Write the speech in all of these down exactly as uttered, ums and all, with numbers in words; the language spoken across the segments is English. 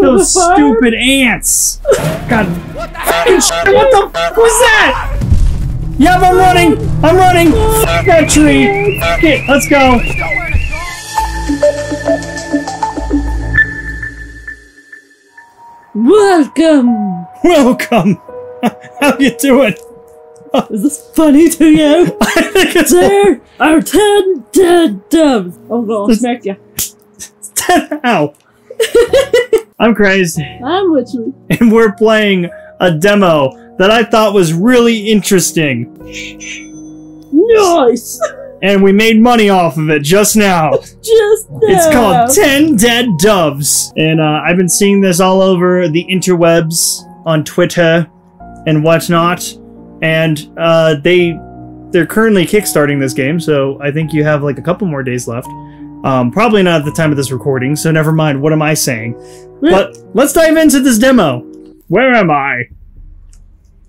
Those stupid ants. God. What the hell? What the fuck was that? Yeah, I'm running. I'm running. Fuck that tree. Okay, let's go. Welcome. Welcome. How you doing? Is this funny to you? I think it's There are ten dead doves. Oh no, I'll smack ya. Ten ow. I'm crazy. I'm with you. And we're playing a demo that I thought was really interesting. Nice! And we made money off of it just now. Just now. It's called Ten Dead Doves. And uh, I've been seeing this all over the interwebs on Twitter and whatnot. And uh, they, they're currently kickstarting this game, so I think you have like a couple more days left. Um, probably not at the time of this recording, so never mind. What am I saying? But let's dive into this demo. Where am I?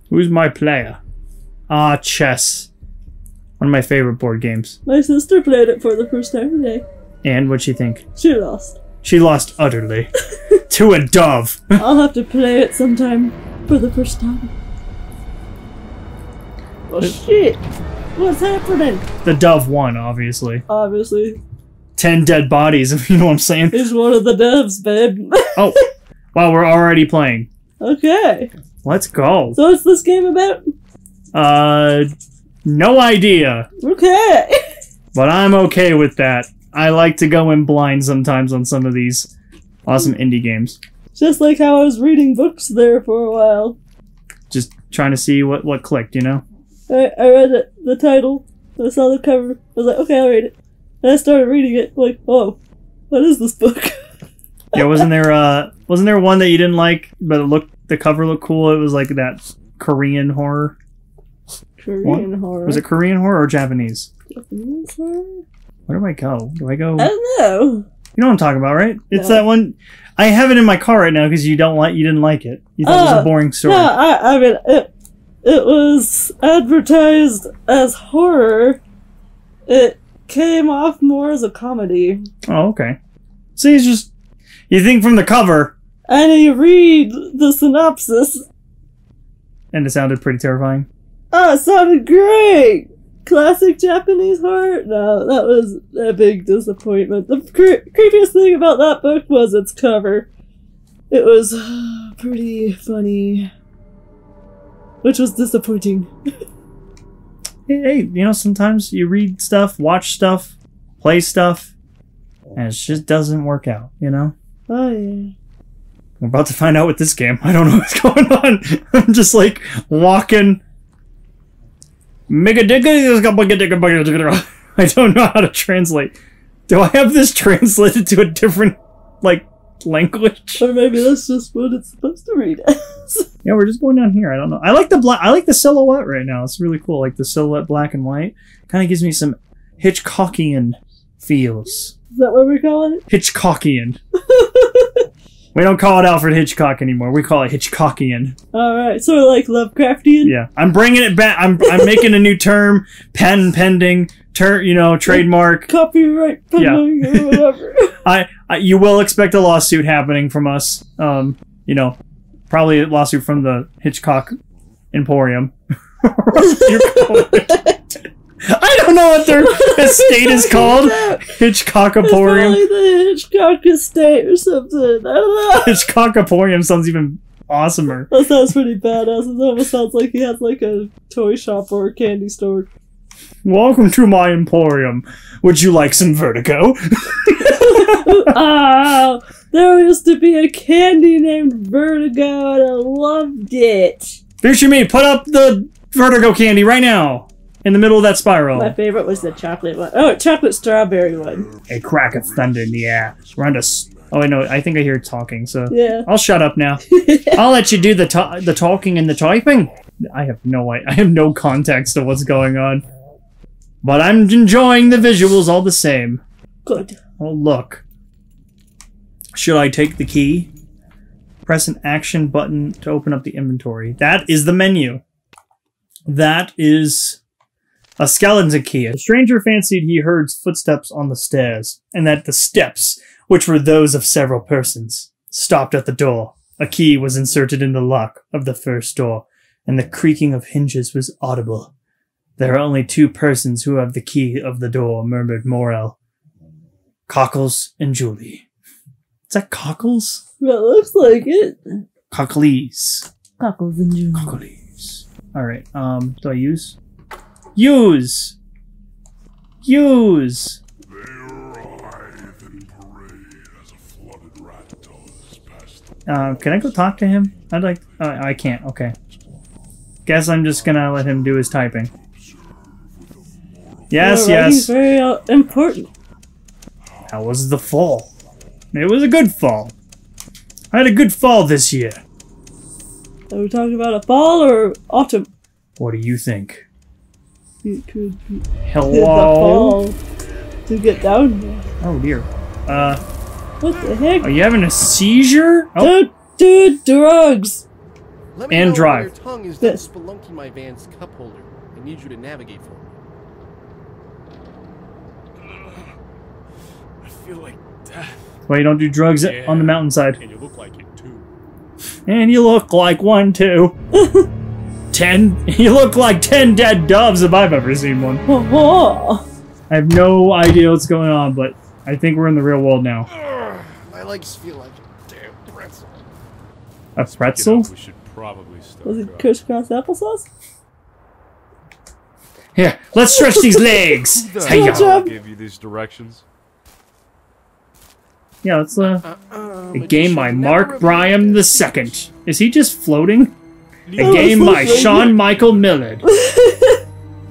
Who's my player? Ah, chess. One of my favorite board games. My sister played it for the first time today. And what'd she think? She lost. She lost utterly. To a dove. I'll have to play it sometime for the first time. Oh it, shit! What's happening? The dove won, obviously. Obviously. Ten dead bodies, if you know what I'm saying. It's one of the doves, babe. Oh. Wow, we're already playing. Okay. Let's go. So what's this game about? Uh, no idea. Okay. But I'm okay with that. I like to go in blind sometimes on some of these awesome indie games. Just like how I was reading books there for a while. Just trying to see what, what clicked, you know? I, I read it, the title. I saw the cover. I was like, okay, I'll read it. And I started reading it, like, oh, what is this book? Yeah, wasn't there uh wasn't there one that you didn't like, but it looked the cover looked cool? It was like that Korean horror. Korean what? horror. Was it Korean horror or Japanese? Japanese horror? Where do I go? Do I go? I don't know. You know what I'm talking about, right? It's no. that one. I have it in my car right now because you don't like you didn't like it. You thought oh, it was a boring story. No, I, I mean it. It was advertised as horror. It came off more as a comedy. Oh, okay. See, it's just. You think from the cover. And you read the synopsis. And it sounded pretty terrifying. Oh, it sounded great! Classic Japanese horror? No, that was a big disappointment. The cre creepiest thing about that book was its cover. It was pretty funny. Which was disappointing. hey, hey, you know, sometimes you read stuff, watch stuff, play stuff, and it just doesn't work out, you know? Oh, yeah. We're about to find out with this game. I don't know what's going on. I'm just like walking. I don't know how to translate. Do I have this translated to a different, like, language? Or maybe that's just what it's supposed to read as. Yeah, we're just going down here. I don't know. I like the black. I like the silhouette right now. It's really cool. Like the silhouette, black and white, kind of gives me some Hitchcockian feels. Is that what we call it? Hitchcockian. We don't call it Alfred Hitchcock anymore. We call it Hitchcockian. All right, so like Lovecraftian. Yeah, I'm bringing it back. I'm I'm making a new term, pen pending, ter you know, trademark, copyright pending, yeah. Or whatever. I, I you will expect a lawsuit happening from us. Um, you know, probably a lawsuit from the Hitchcock Emporium. I don't know what their estate is called. Hitchcockaporium. It's probably the Hitchcock estate or something. I don't know. Hitchcockaporium sounds even awesomer. That sounds pretty badass. It almost sounds like he has like a toy shop or a candy store. Welcome to my emporium. Would you like some Vertigo? Oh, there used to be a candy named Vertigo and I loved it. Future me, put up the Vertigo candy right now. In the middle of that spiral. My favorite was the chocolate one. Oh, chocolate strawberry one. A crack of thunder in the air. We're on to s oh, I know. I think I hear talking, so. Yeah. I'll shut up now. I'll let you do the ta the talking and the typing. I have no I have no context of what's going on. But I'm enjoying the visuals all the same. Good. Oh, look. Should I take the key? Press an action button to open up the inventory. That is the menu. That is... A skeleton key. A stranger fancied he heard footsteps on the stairs, and that the steps, which were those of several persons, stopped at the door. A key was inserted in the lock of the first door, and the creaking of hinges was audible. "There are only two persons who have the key of the door," murmured Morrell. "Cockles and Julie." Is that Cockles? That looks like it. Cockleys. Cockles and Julie. Cockleys. Alright, um, do I use? Use! Use! They writhe and parade as a flooded rat does past the... Uh, can I go talk to him? I'd like... Oh, I can't, okay. Guess I'm just gonna let him do his typing. Yes, yeah, yes. Very uh, important. How was the fall? It was a good fall. I had a good fall this year. Are we talking about a fall or autumn? What do you think? It could be. Hello? The fall to get down here. Oh dear. Uh. What the heck? Are you having a seizure? Oh. Dude, dude, drugs. Let me and know drive. Your tongue is this spelunky my van's cup holder. I need you to navigate for me. I feel like death. That's why you don't do drugs yeah. on the mountainside. And you look like it too. And you look like one too. ten. You look like ten dead doves if I've ever seen one. I have no idea what's going on, but I think we're in the real world now. My legs feel like a damn pretzel. A pretzel? We should probably start. Was it crisscross applesauce? Here, let's stretch these legs. Hey, I'll give you these directions. Yeah, let's uh, uh, uh, a game by Mark Byram the Second. Is he just floating? A oh, game by Sean Michael Millard.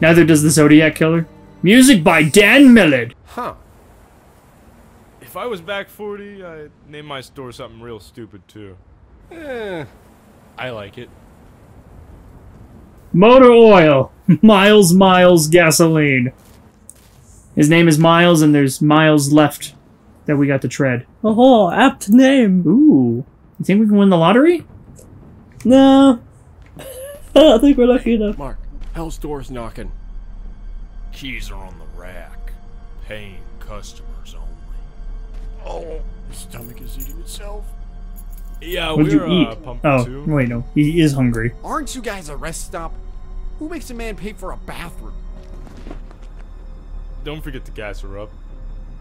Neither does the Zodiac Killer. Music by Dan Millard. Huh. If I was back forty, I'd name my store something real stupid too. Eh, I like it. Motor oil. Miles, Miles, gasoline. His name is Miles, and there's miles left that we got to tread. Oh, apt name. Ooh. You think we can win the lottery? No. I don't think we're lucky enough. Mark, hell's door's knocking. Keys are on the rack. Paying customers only. Oh, his stomach is eating itself. Yeah, What'd we're you eat? Uh, pumping oh, too. Wait, no. He is hungry. Aren't you guys a rest stop? Who makes a man pay for a bathroom? Don't forget to gas her up.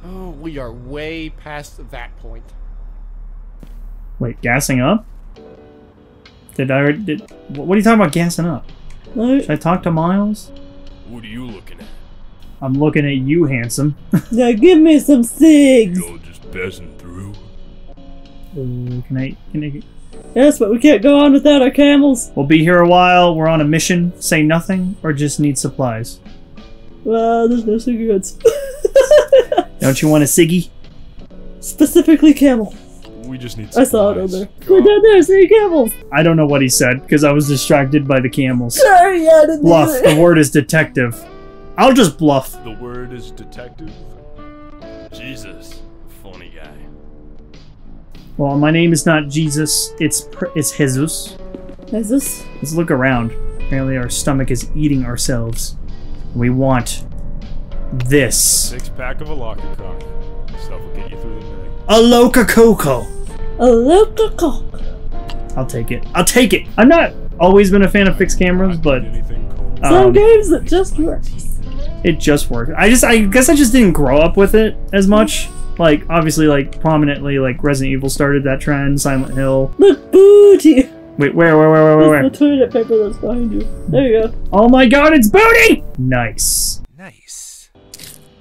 Oh, we are way past that point. Wait, gassing up? Did I... Did, what are you talking about gassing up? What? Should I talk to Miles? What are you looking at? I'm looking at you, handsome. Now give me some cigs! You're just passing through. Uh, can I... Can I... Yes, but we can't go on without our camels. We'll be here a while. We're on a mission. Say nothing or just need supplies. Well, there's no cigarettes. Don't you want a ciggy? Specifically camel. We just need supplies. I saw it on there. God. We're down there, see camels! I don't know what he said, because I was distracted by the camels. Sorry, I didn't Bluff. Either. The word is detective. I'll just bluff. The word is detective? Jesus. Funny guy. Well, my name is not Jesus. It's it's Jesus. Jesus? Let's look around. Apparently our stomach is eating ourselves. We want... this. Six-pack of a locker cock. Stuff will get you through the night. A loca coco. A loca coco. I'll take it. I'll take it. I've not always been a fan of fixed cameras, but... Um, Some games it just works. It just works. I just, I guess I just didn't grow up with it as much. Like, obviously, like, prominently, like, Resident Evil started that trend. Silent Hill. Look, booty! Wait, where, where, where, where, where, where? There's the toilet paper that's behind you. There you go. Oh my god, it's booty! Nice. Nice.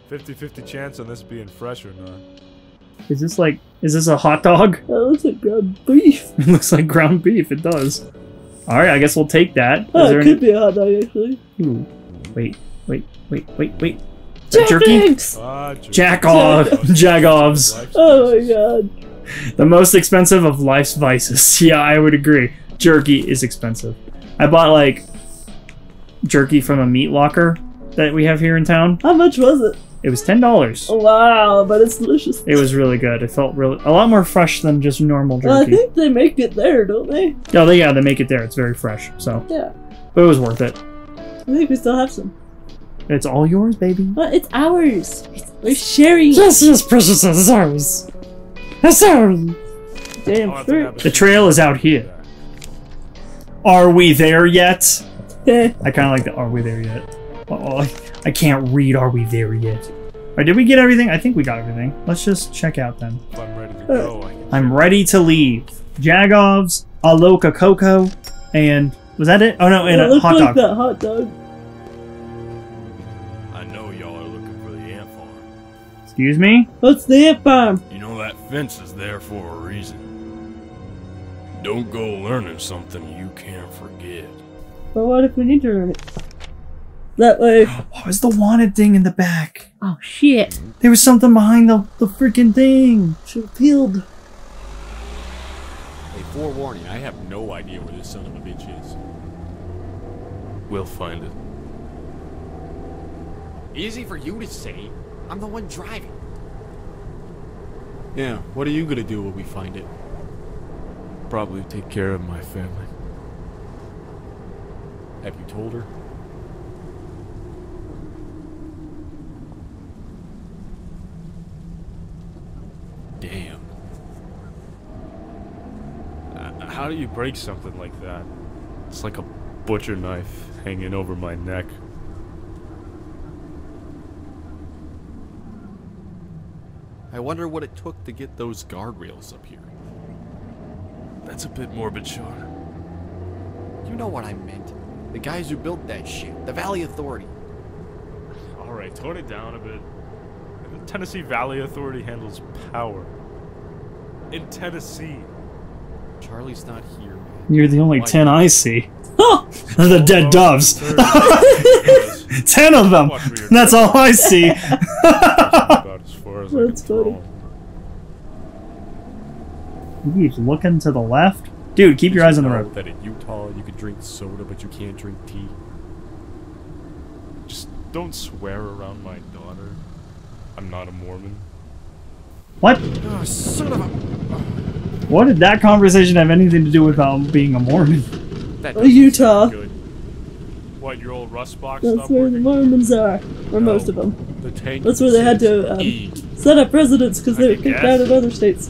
fifty fifty chance on this being fresh or not. Is this like, is this a hot dog? That looks like ground beef. It looks like ground beef, it does. Alright, I guess we'll take that. Oh, is there it could any... be a hot dog, actually. Ooh. Wait, wait, wait, wait, wait. Jack jerky? Ah, jerky? Jack off. Jagoffs. Oh my god. The most expensive of life's vices. Yeah, I would agree. Jerky is expensive. I bought, like, jerky from a meat locker that we have here in town. How much was it? It was ten dollars. Wow, but it's delicious. It was really good. It felt really a lot more fresh than just normal jerky. Well, I think they make it there, don't they? Oh, they, yeah, they make it there. It's very fresh, so. Yeah. But it was worth it. I think we still have some. It's all yours, baby. But it's ours. It's, we're sharing. Yes, yes, precious. It's ours. It's ours. Damn straight. The trail is out here. Are we there yet? Eh. I kind of like the are we there yet. Uh-oh, I can't read are we there yet. All right, did we get everything? I think we got everything. Let's just check out then. If I'm ready to go. I can I'm ready to leave. Jagovs, a loca coco, and was that it? Oh no, and yeah, a hot dog. That hot dog. I know y'all are looking for the ant farm. Excuse me? What's the ant farm? You know that fence is there for a reason. Don't go learning something you can't forget. But what if we need to learn it? That way. What was the wanted thing in the back? Oh shit. There was something behind the, the freaking thing. She peeled. Hey, forewarning, I have no idea where this son of a bitch is. We'll find it. Easy for you to say. I'm the one driving. Yeah, what are you gonna do when we find it? Probably take care of my family. Have you told her? Damn. Uh, how do you break something like that? It's like a butcher knife hanging over my neck. I wonder what it took to get those guardrails up here. That's a bit morbid, Sean. You know what I meant. The guys who built that shit. The Valley Authority. Alright, tone it down a bit. The Tennessee Valley Authority handles power. In Tennessee. Charlie's not here, man. You're the only Why ten I see. Oh, the dead doves. ten of them. That's all I see. About as far as That's I funny. He keeps looking to the left. Dude, keep Did your eyes you on the road. That in Utah you can drink soda, but you can't drink tea. Just don't swear around my daughter. I'm not a Mormon. What? Oh, son of a... What did that conversation have anything to do with um, being a Mormon? That Utah. What, your old rust box? That's where the Mormons are, or no, most of them. The That's where they had to um, set up residence because they were kicked out of other states.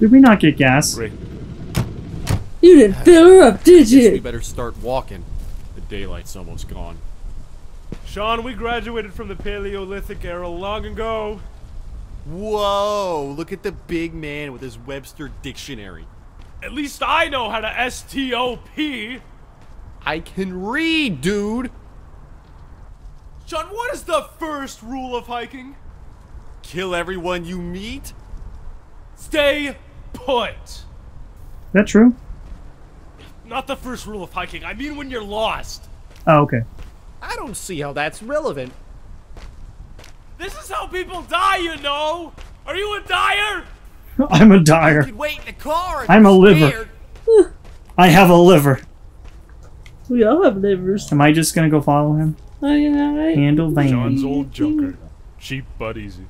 Did we not get gas? Great. You didn't fill her up, did you? We better start walking. The daylight's almost gone. Sean, we graduated from the Paleolithic era long ago. Whoa, look at the big man with his Webster dictionary. At least I know how to S T O P. I can read, dude. Sean, what is the first rule of hiking? Kill everyone you meet? Stay put. That true? Not the first rule of hiking. I mean when you're lost. Oh, okay. I don't see how that's relevant. This is how people die, you know. Are you a dyer? I'm a dyer. You could wait in the car. I'm a liver. I have a liver. We all have livers. Am I just gonna go follow him? I, I, Handle vein. John's old joker. Cheap but easy.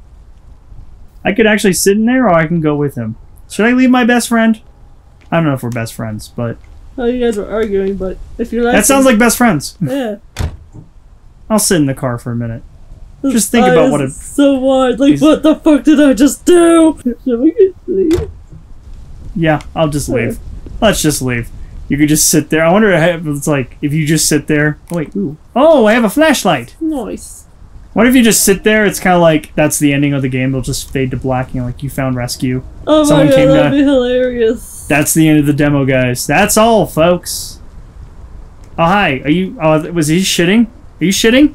I could actually sit in there, or I can go with him. Should I leave my best friend? I don't know if we're best friends, but... Oh, you guys were arguing, but if you're laughing... That sounds like best friends. Yeah. I'll sit in the car for a minute. This just think about what it... so wide. Like, He's... what the fuck did I just do? Should we just leave? Yeah, I'll just leave. Yeah. Let's just leave. You could just sit there. I wonder if it's like, if you just sit there... Oh, wait, ooh. Oh, I have a flashlight. Nice. What if you just sit there? It's kind of like that's the ending of the game. It'll just fade to black and you're like, you found rescue. Oh Someone my god, came that'd to... be hilarious. That's the end of the demo, guys. That's all, folks. Oh, hi. Are you... Oh, was he shitting? Are you shitting?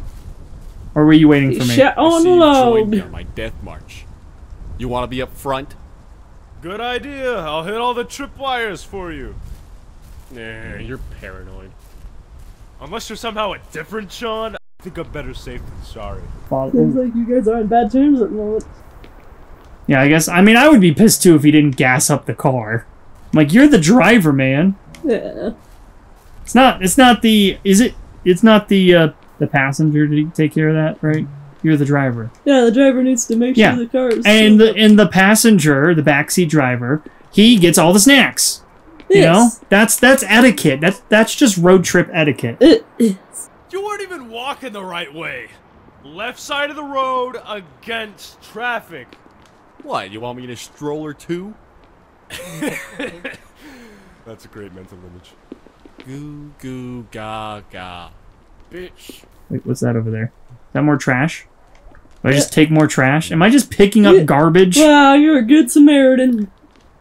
Or were you waiting he for me? Shit on load. Me on my death march. You want to be up front? Good idea. I'll hit all the tripwires for you. Nah, you're paranoid. Unless you're somehow a different Sean. I think I'm better safe than sorry. Seems like you guys are on bad terms at the moment. Yeah, I guess. I mean, I would be pissed too if he didn't gas up the car. I'm like, you're the driver, man. Yeah. It's not. It's not the. Is it? It's not the uh, the passenger to take care of that, right? You're the driver. Yeah, the driver needs to make sure yeah. the car is. And the, and the passenger, the backseat driver, he gets all the snacks. Yes. You know, that's that's etiquette. That's that's just road trip etiquette. It is. You weren't even walking the right way. Left side of the road against traffic. What, you want me in a stroller too? That's a great mental image. Goo goo ga ga. Bitch. Wait, what's that over there? Is that more trash? Do I just take more trash? Am I just picking up garbage? Wow, you're a good Samaritan.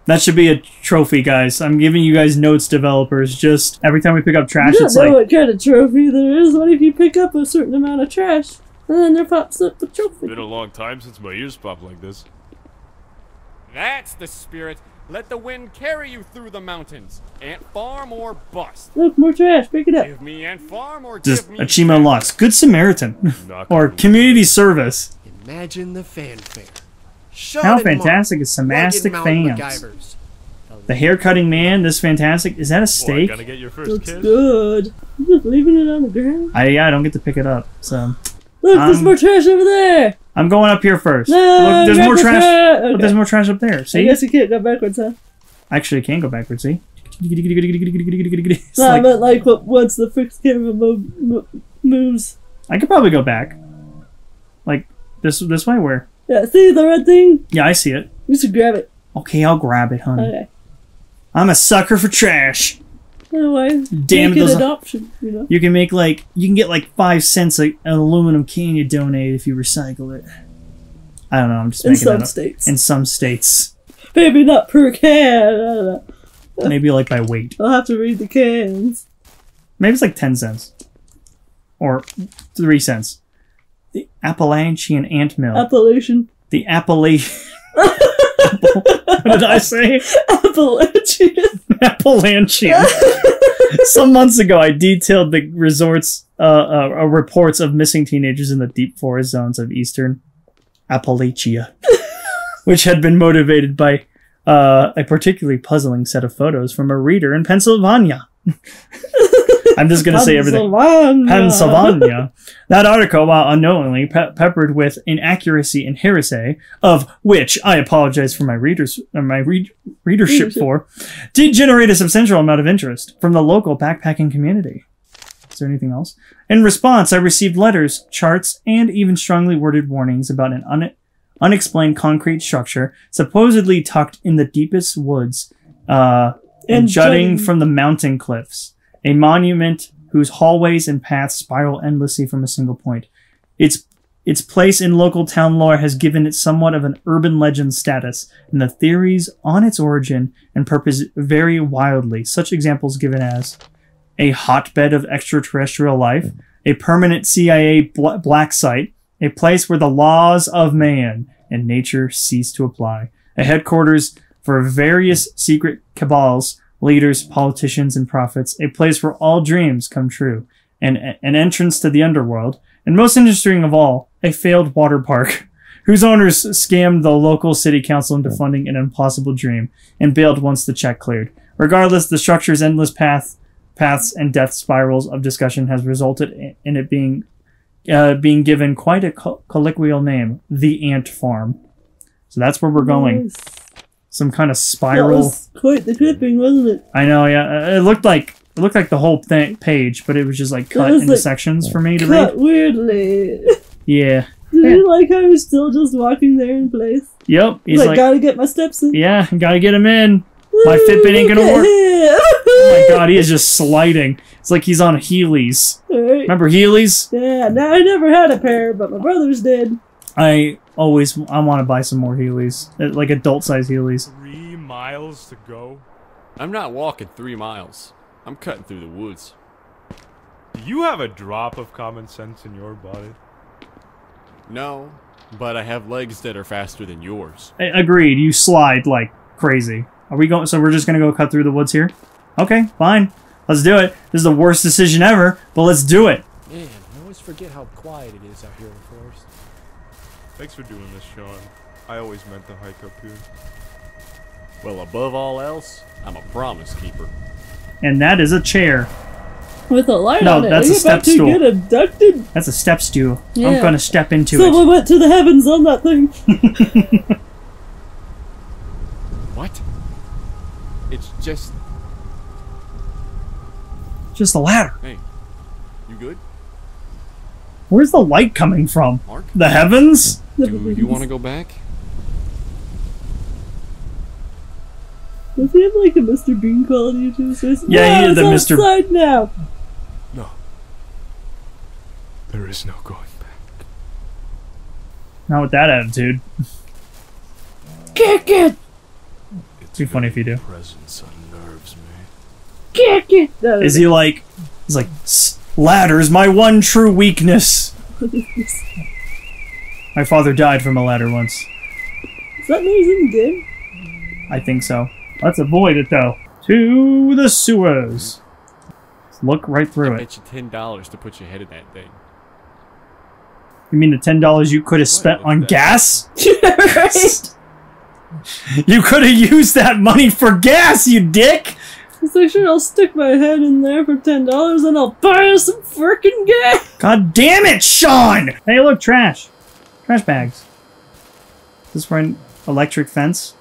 That should be a trophy, guys. I'm giving you guys notes, developers. Just every time we pick up trash, it's like... You don't know what kind of trophy there is. What if you pick up a certain amount of trash? And then there pops up a trophy. It's been a long time since my ears popped like this. That's the spirit. Let the wind carry you through the mountains. Ant farm or bust. Look, more trash. Pick it up. Give me ant farm or just give me... Achievement unlocks. Good Samaritan. Or community service. Imagine the fanfare. Shut How fantastic is Samastic fans? The haircutting man, this fantastic. Is that a steak? Boy, gotta get your first Looks kid. good. I'm just leaving it on the ground. I yeah, I don't get to pick it up. So look, um, there's more trash over there. I'm going up here first. No, look, there's more trash. Tra okay. Look, there's more trash up there. See? I guess you can't go backwards, huh? Actually, I can go backwards. See? It's no, like, I meant like but once the fixed camera mo mo moves. I could probably go back. Like this this way where. Yeah, see the red thing? Yeah, I see it. You should grab it. Okay, I'll grab it, honey. Okay. I'm a sucker for trash. Otherwise, damn it, adoption, you know? You can make like you can get like five cents like an aluminum can you donate if you recycle it. I don't know. I'm just making that up. In some states. In some states. Maybe not per can. I don't know. Maybe like by weight. I'll have to read the cans. Maybe it's like ten cents or three cents. The Appalachian ant mill. Appalachian. The Appalachian. Apple what did I say? Appalachian. Appalachian. Some months ago, I detailed the resorts uh, uh, reports of missing teenagers in the deep forest zones of eastern Appalachia, which had been motivated by uh, a particularly puzzling set of photos from a reader in Pennsylvania. I'm just going to say everything. Pennsylvania. That article, while unknowingly pe peppered with inaccuracy and heresy, of which I apologize for my readers, uh, my re readership, readership for, did generate a substantial amount of interest from the local backpacking community. Is there anything else? In response, I received letters, charts, and even strongly worded warnings about an un unexplained concrete structure supposedly tucked in the deepest woods uh, and, and jutting, jutting from the mountain cliffs. A monument whose hallways and paths spiral endlessly from a single point. Its its place in local town lore has given it somewhat of an urban legend status, and the theories on its origin and purpose vary wildly. Such examples given as a hotbed of extraterrestrial life, a permanent C I A bl black site, a place where the laws of man and nature cease to apply, a headquarters for various secret cabals, leaders, politicians, and prophets, a place where all dreams come true, and an entrance to the underworld, and most interesting of all, a failed water park, whose owners scammed the local city council into funding an impossible dream, and bailed once the check cleared. Regardless, the structure's endless path, paths and death spirals of discussion has resulted in it being uh, being given quite a co colloquial name, the Ant Farm. So that's where we're going. Nice. Some kind of spiral. That was quite the clipping, wasn't it? I know, yeah. It looked like it looked like the whole th page, but it was just like cut into like sections for me to cut read. Weirdly. Yeah. Did yeah. you like how you're still just walking there in place? Yep. He's like, like gotta get my steps in. Yeah, gotta get him in. My Fitbit ain't gonna work. Oh my god, he is just sliding. It's like he's on Heelys. Right. Remember Heelys? Yeah. Now I never had a pair, but my brothers did. I. Always, I want to buy some more Heelys, like adult size Heelys. Three miles to go? I'm not walking three miles. I'm cutting through the woods. Do you have a drop of common sense in your body? No, but I have legs that are faster than yours. I agreed, you slide like crazy. Are we going, so we're just going to go cut through the woods here? Okay, fine. Let's do it. This is the worst decision ever, but let's do it. Man, I always forget how quiet it is out here in the forest. Thanks for doing this, Sean. I always meant to hike up here. Well, above all else, I'm a promise keeper. And that is a chair. With a light no, on it. No, that's a step stool. Get abducted? That's a step stool. Yeah. I'm gonna step into Someone it. Someone went to the heavens on that thing. What? It's just... Just a ladder. Hey, you good? Where's the light coming from? Mark? The heavens? Do you want to go back? Does he have like a Mister Bean quality to his face? Yeah, no, he is a Mister Bean now. No, there is no going back. Not with that attitude. Kick it. It's too funny if you do. Presence unnerves me. Kick it. Is he like? He's like, ladder's my one true weakness. My father died from a ladder once. Is that noise in the game? I think so. Let's avoid it though. To the sewers. Let's look right through it. I bet you ten dollars to put your head in that thing. You mean the ten dollars you could have spent on that? Gas? Right. You could have used that money for gas, you dick! It's like, sure, I'll stick my head in there for ten dollars and I'll buy us some frickin' gas! God damn it, Sean! Hey look, trash. Trash bags. Is this for an electric fence?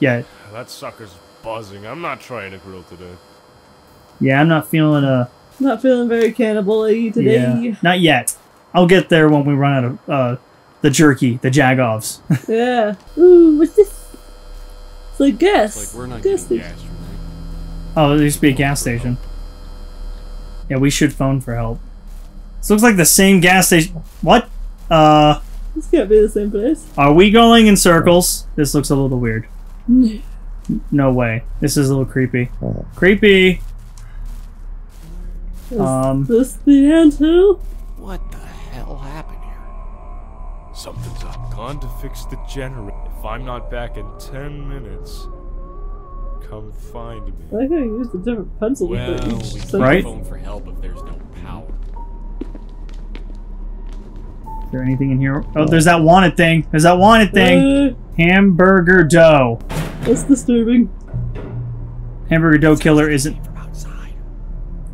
Yeah. That sucker's buzzing. I'm not trying to grill today. Yeah, I'm not feeling a... Not feeling very cannibal-y today. Yeah. Not yet. I'll get there when we run out of uh, the jerky, the jagoffs. Yeah. Ooh, what's this? It's like gas. It's like we're not gas getting gas. Right? Oh, there used to be a gas station. Help. Yeah, we should phone for help. This looks like the same gas station. What? Uh... This can't be the same place. Are we going in circles? This looks a little weird. No way. This is a little creepy. Creepy! Is um, this the end hill? What the hell happened here? Something's up. Gone to fix the generator. If I'm not back in ten minutes, come find me. I like how you used a different pencil. Well, for each we can right? phone for help if there's no power. Is there anything in here? Oh, there's that wanted thing. There's that wanted thing. Uh, Hamburger Dough. That's disturbing. Hamburger Dough Killer isn't.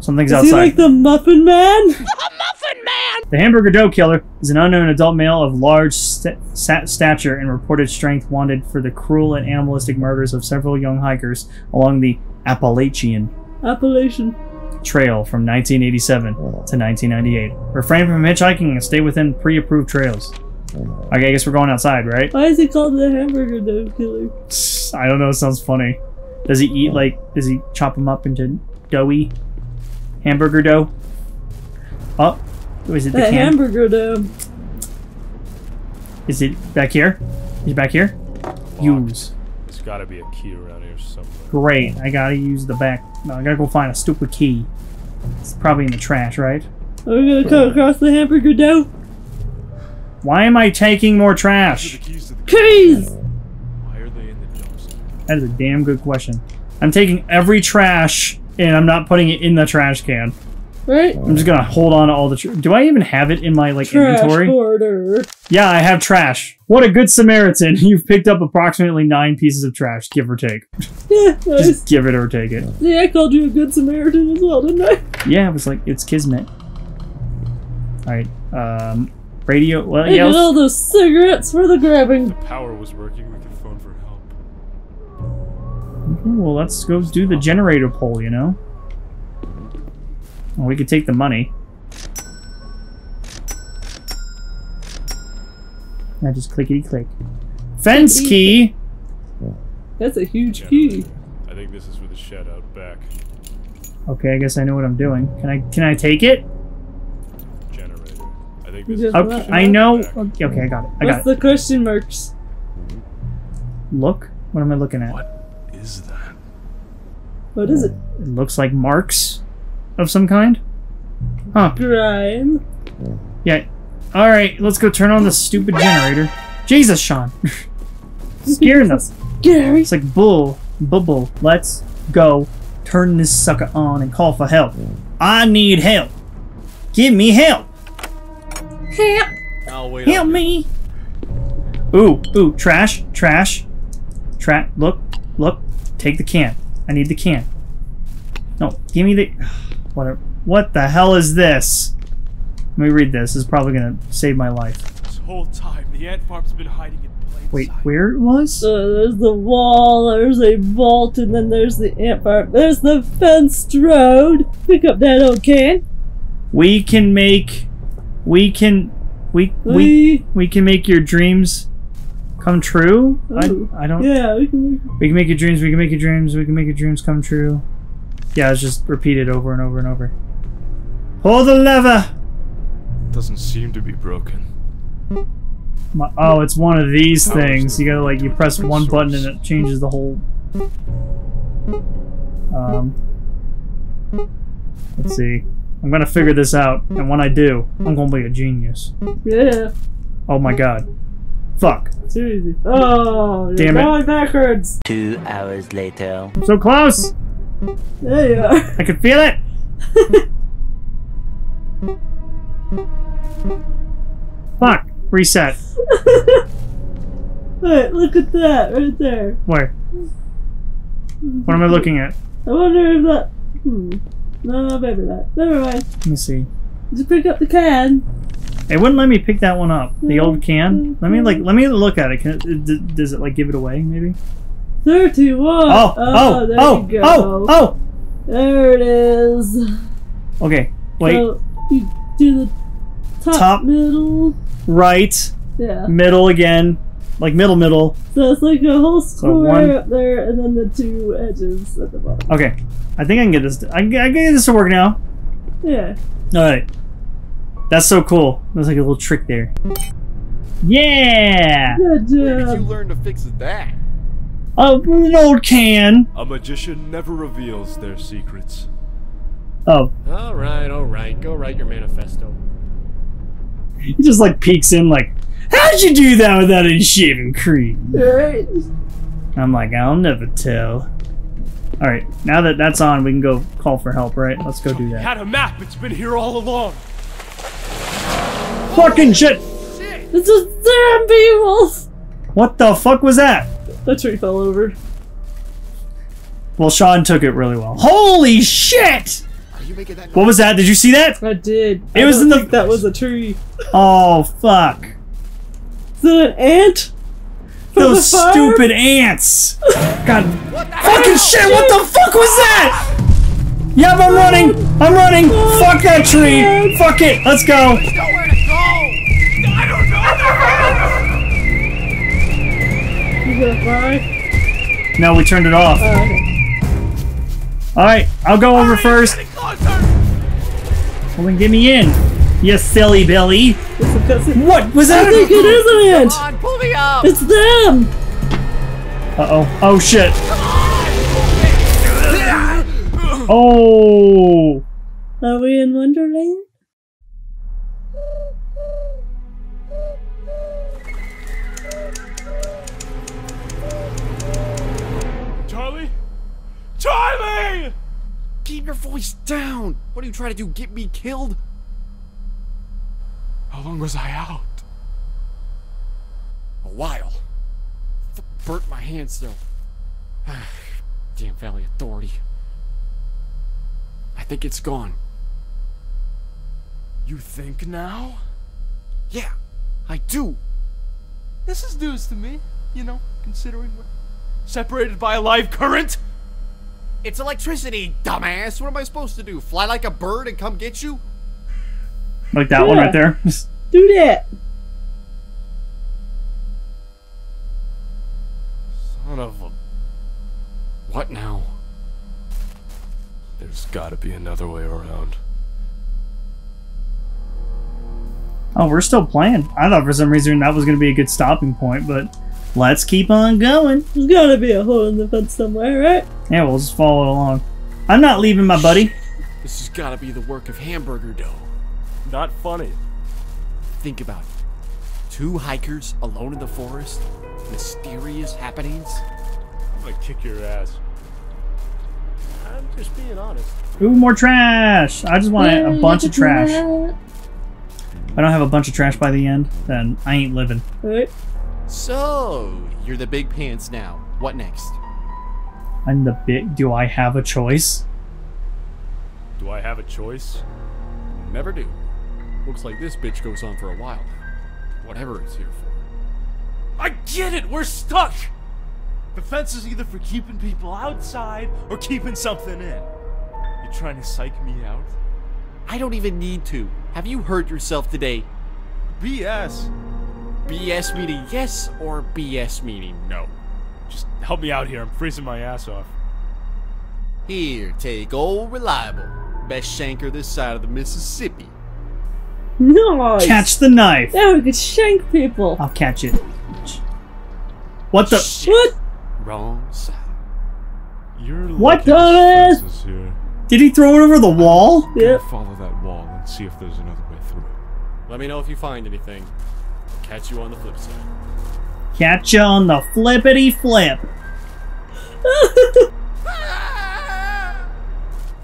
Something's outside. Is he like the Muffin Man? The Muffin Man! The Hamburger Dough Killer is an unknown adult male of large st sat stature and reported strength, wanted for the cruel and animalistic murders of several young hikers along the Appalachian. Appalachian. Trail from nineteen eighty-seven to nineteen ninety-eight. Refrain from hitchhiking and stay within pre-approved trails. Okay, I guess we're going outside, right? Why is he called the Hamburger Dough Killer? I don't know, it sounds funny. Does he eat, like, does he chop them up into doughy hamburger dough? Oh, is it the that can? Hamburger dough. Is it back here? Is it back here? Locked. Use. There's gotta be a key around here somewhere. Great, I gotta use the back. No, I gotta go find a stupid key. It's probably in the trash, right? Are we gonna come across the hamburger dough? Why am I taking more trash? Keys! Keys, keys. Why are they in the dumpster? That is a damn good question. I'm taking every trash and I'm not putting it in the trash can. Right? I'm just gonna hold on to all the trash. Do I even have it in my like trash inventory? Order. Yeah, I have trash. What a good Samaritan. You've picked up approximately nine pieces of trash, give or take. Yeah, nice. Just give it or take it. Yeah, I called you a good Samaritan as well, didn't I? Yeah, it was like, it's kismet. Alright, um, radio, well, yeah. I get all those cigarettes for the grabbing. The power was working, we could phone for help. Okay, well, let's go do the generator pole, you know? Well, we could take the money. I just clickety click. Fence key. That's a huge generator. Key. I think this is for the shed out back. Okay, I guess I know what I'm doing. Can I can I take it? Generator. I think this is okay, I know. Okay, okay, I got it. I got it. What's the question marks? Look. What am I looking at? What is that? What is it? It looks like marks. Of some kind? Huh. Grime. Yeah. Alright, let's go turn on the stupid generator. Jesus, Sean. Scaring us. Scary. It's like bull, bubble. Let's go turn this sucker on and call for help. I need help. Give me help. Help. I'll wait help me. Ooh, ooh, trash, trash. Trash. Look, look. Take the can. I need the can. No, give me the... Whatever. What the hell is this? Let me read this. This is probably gonna save my life. This whole time, the ant farm's been hiding in plain sight. Wait, where it was? Uh, there's the wall, there's a vault, and then there's the ant farm. There's the fenced road. Pick up that old can. We can make... We can... We... We, we, we can make your dreams come true? I, I don't. Yeah, we can, we can. We can make your dreams. We can make your dreams. We can make your dreams come true. Yeah, it's just repeated over and over and over. Pull the lever. Doesn't seem to be broken. My, oh, it's one of these Power things. You gotta like you press resource. one button and it changes the whole. Um. Let's see. I'm gonna figure this out, and when I do, I'm gonna be a genius. Yeah. Oh my god. Fuck. Seriously. Oh, you're Damn going it. backwards. Two hours later. I'm so close. There you are. I can feel it. Fuck. Reset. Wait, look at that right there. Where? What am I looking at? I wonder if that. Hmm. No, maybe that. Never mind. Let me see. Did you pick up the can? It wouldn't let me pick that one up. The old can. Let me like. Let me look at it. Can it does it like give it away? Maybe. thirty-one. Oh! Oh! There oh! You go. Oh! Oh! There it is. Okay. Wait. So you do the top, top middle. Right. Yeah. Middle again. Like middle, middle. So it's like a whole square so one, up there, and then the two edges at the bottom. Okay, I think I can get this. To, I, can, I can get this to work now. Yeah. All right. That's so cool. That's like a little trick there. Yeah. Good job. Where did you learn to fix that? Oh, an old can. A magician never reveals their secrets. Oh. All right, all right. Go write your manifesto. He just like peeks in like. How'd you do that without any shaving cream? Right. I'm like, I'll never tell. Alright, now that that's on, we can go call for help, right? Let's go do that. I had a map, it's been here all along. Fucking shit! shit. This is zombie wolf! What the fuck was that? That tree fell over. Well, Sean took it really well. Holy shit! You making that noise? What was that? Did you see that? I did. It I was in the. Think that was a tree. Oh, fuck. Is it an ant? Those stupid ants! God, fucking shit! What the fuck was that? Yeah, I'm running. I'm running. Fuck that tree. Fuck it. Let's go. There's nowhere to go. I don't know. You gonna fly? No, we turned it off. Oh, okay. All right, I'll go over first. Well, then get me in. You silly Billy! What was that? I think it is an ant. Come on, pull me up. It's them. Uh oh. Oh shit. Come on. Oh. Are we in Wonderland? Charlie? Charlie! Keep your voice down. What are you trying to do? Get me killed? How long was I out? A while. F burnt my hands though. Damn Valley Authority. I think it's gone. You think now? Yeah, I do. This is news to me, you know, considering we're separated by a live current. It's electricity, dumbass. What am I supposed to do? Fly like a bird and come get you? Like that yeah. one right there. Do that. Son of a. What now? There's gotta be another way around. Oh, we're still playing. I thought for some reason that was gonna be a good stopping point, but let's keep on going. There's gotta be a hole in the fence somewhere, right? Yeah, we'll just follow along. I'm not leaving my buddy. This has gotta be the work of Hamburger Dough. Not funny. Think about it. Two hikers alone in the forest. Mysterious happenings. I'm gonna kick your ass. I'm just being honest. Ooh, more trash! I just want yeah, a bunch of trash. That. If I don't have a bunch of trash by the end, then I ain't living. Right. So, you're the big pants now. What next? I'm the big... Do I have a choice? Do I have a choice? Never do. Looks like this bitch goes on for a while now. Whatever it's here for. I get it! We're stuck! The fence is either for keeping people outside or keeping something in. You trying to psych me out? I don't even need to. Have you heard yourself today? B S. B S meaning yes or B S meaning no. Just help me out here. I'm freezing my ass off. Here, take old reliable. Best shanker this side of the Mississippi. Nice! Catch the knife! Now we can shank people! I'll catch it. What the- Shit. What? Wrong side. You're what the- Did he throw it over the wall? Yeah. Follow that wall and see if there's another way through. Let me know if you find anything. I'll catch you on the flip side. Catch you on the flippity flip. I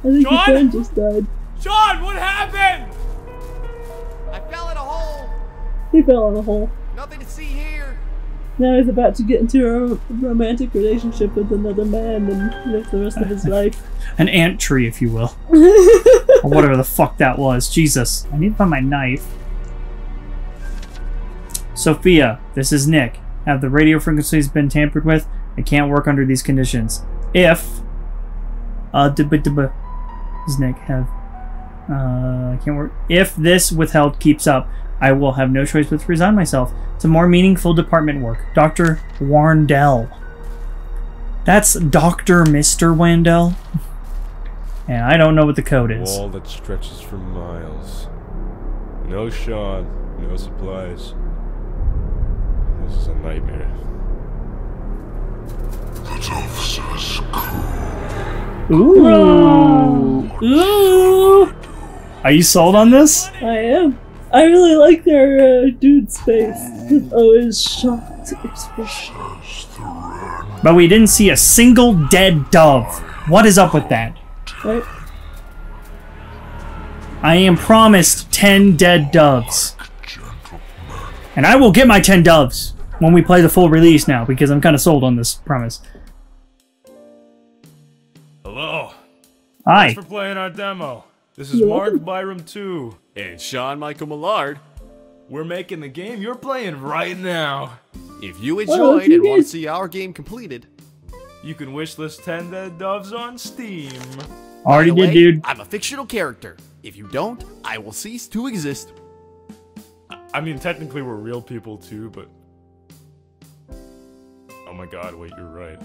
think Sean? Your friend just died. Sean, what happened? I fell in a hole. He fell in a hole. Nothing to see here. Now he's about to get into a romantic relationship with another man and live the rest of his life. An ant tree, if you will. Or whatever the fuck that was. Jesus. I need to find my knife. Sophia, this is Nick. Have the radio frequencies been tampered with? I can't work under these conditions. If... Uh, does Nick have? Uh, can't work. If this withheld keeps up, I will have no choice but to resign myself to more meaningful department work. Doctor Warndell. That's Doctor Mister Wandell. And I don't know what the code is. Wall that stretches for miles. No Sean, no supplies. This is a nightmare. That officer is cool. Ooh. Ooh. Are you sold on this? I am. I really like their uh, dude's face. He's always shocked expression. But we didn't see a single dead dove. What is up with that? Right. I am promised ten dead doves. And I will get my ten doves when we play the full release now, because I'm kind of sold on this promise. Hello. Hi. Thanks for playing our demo. This is Mark Byram two. And Sean Michael Millard. We're making the game you're playing right now. If you enjoyed oh, and want to see our game completed, you can wishlist ten Dead Doves on Steam. Already did, dude. I'm a fictional character. If you don't, I will cease to exist. I mean, technically we're real people too, but... Oh my god, wait, you're right.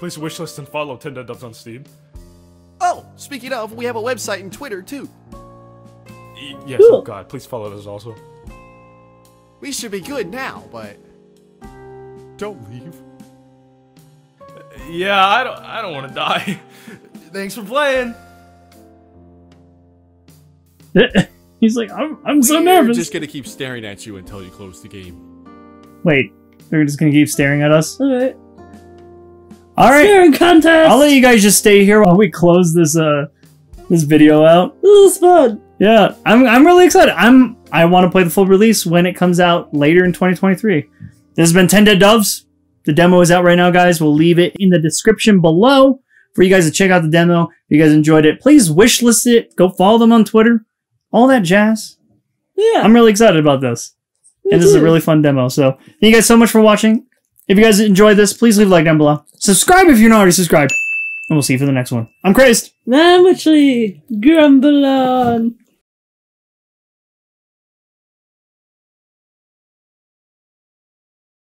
Please wishlist and follow Ten Dead Doves on Steam. Oh, speaking of, we have a website and Twitter too. Y yes, cool. Oh god, please follow those also. We should be good now, but don't leave. Yeah, I don't. I don't want to die. Thanks for playing. He's like, I'm. I'm We're so nervous. Just gonna keep staring at you until you close the game. Wait, they're just gonna keep staring at us? All right. Alright, I'll let you guys just stay here while we close this uh this video out. This is fun. Yeah, I'm I'm really excited. I'm I want to play the full release when it comes out later in twenty twenty-three. This has been Ten Dead Doves. The demo is out right now, guys. We'll leave it in the description below for you guys to check out the demo. If you guys enjoyed it, please wishlist it. Go follow them on Twitter. All that jazz. Yeah. I'm really excited about this. And this is a really fun demo. So thank you guys so much for watching. If you guys enjoyed this, please leave a like down below. Subscribe if you're not already subscribed. And we'll see you for the next one. I'm Crazed. I'm actually Grumbleon.